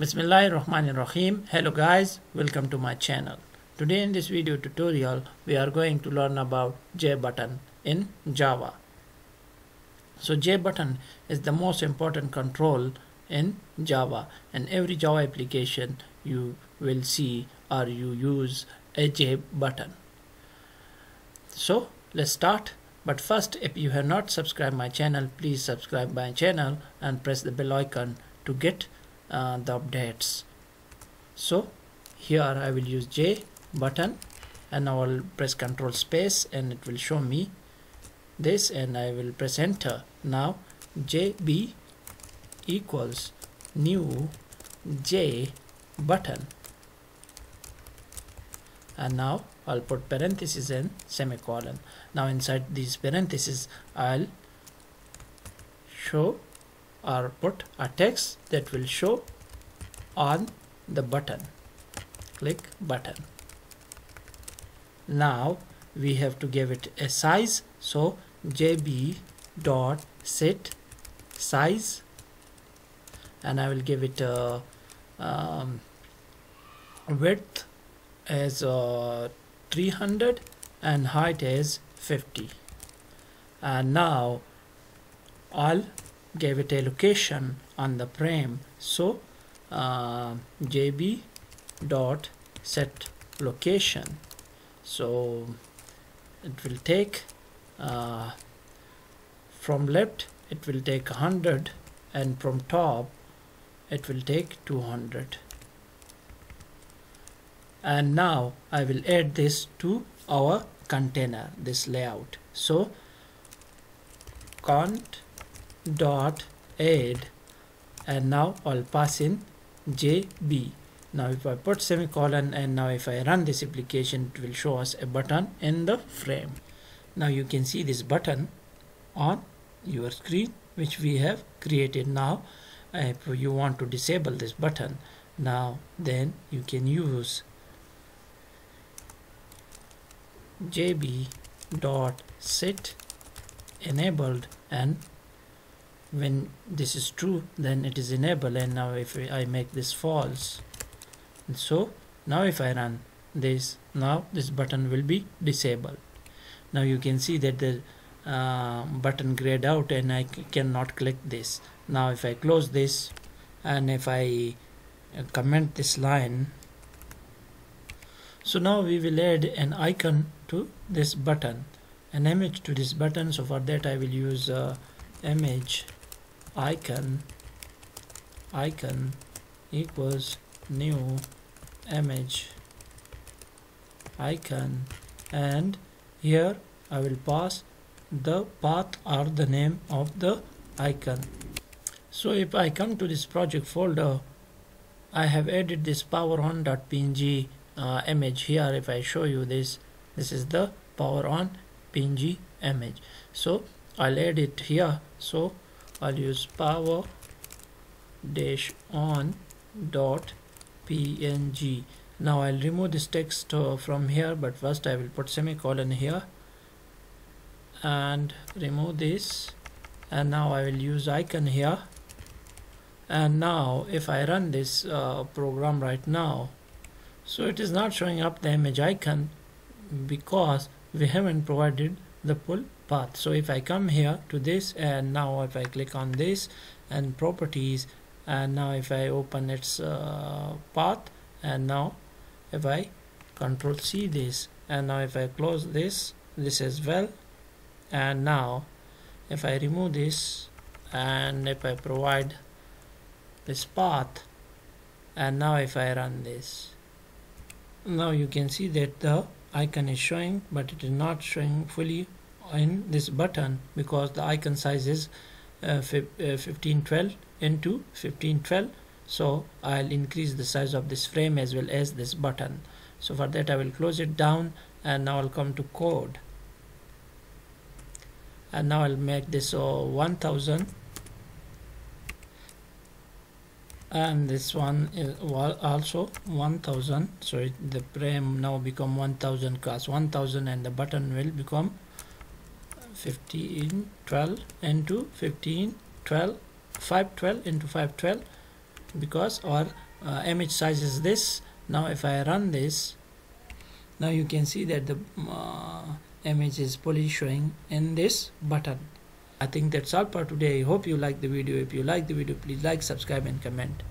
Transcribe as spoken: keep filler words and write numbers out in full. Bismillahirrahmanirrahim. Hello guys, welcome to my channel. Today in this video tutorial we are going to learn about JButton in Java. So JButton is the most important control in Java, and every Java application you will see or you use a JButton. So let's start. But first, if you have not subscribed my channel, please subscribe my channel and press the bell icon to get Uh, the updates. So here I will use J button, and I will press control space and it will show me this, and I will press enter. Now J B equals new J button, and now I'll put parentheses and semicolon. Now inside these parentheses I'll show or put a text that will show on the button. Click button. Now we have to give it a size. So J B dot set size, and I will give it a um, width as uh, three hundred and height as fifty. And now I'll gave it a location on the frame. So uh, J B dot set location, so it will take uh, from left it will take one hundred, and from top it will take two hundred. And now I will add this to our container, this layout. So cont dot add, and now I'll pass in J B. Now if I put semicolon, and now if I run this application, it will show us a button in the frame. Now you can see this button on your screen which we have created. Now if you want to disable this button, now then you can use J B dot set enabled, and when this is true then it is enabled. And now if I make this false, and so now if I run this, now this button will be disabled. Now you can see that the uh, button grayed out, and I cannot click this. Now if I close this, and if I comment this line, so now we will add an icon to this button, an image to this button. So for that I will use uh, image icon icon equals new image icon, and here I will pass the path or the name of the icon. So if I come to this project folder, I have added this power on dot P N G uh, image here. If I show you this, this is the power on P N G image. So I'll add it here. So I'll use power dash on dot png. Now I'll remove this text uh, from here, but first I will put semicolon here and remove this, and now I will use icon here. And now if I run this uh, program right now, so it is not showing up the image icon because we haven't provided the full path. So if I come here to this, and now if I click on this and properties, and now if I open its uh, path, and now if I control C this, and now if I close this this as well, and now if I remove this, and if I provide this path, and now if I run this, now you can see that the icon is showing, but it is not showing fully in this button because the icon size is uh, fifteen twelve into fifteen twelve. So I'll increase the size of this frame as well as this button. So for that I will close it down, and now I'll come to code, and now I'll make this oh, one thousand, and this one is also one thousand. So the frame now become one thousand class one thousand, and the button will become fifteen twelve into fifteen twelve, five twelve into five twelve, because our uh, image size is this. Now if I run this, now you can see that the uh, image is polishing in this button. I think that's all for today. I hope you like the video. If you like the video, please like, subscribe and comment.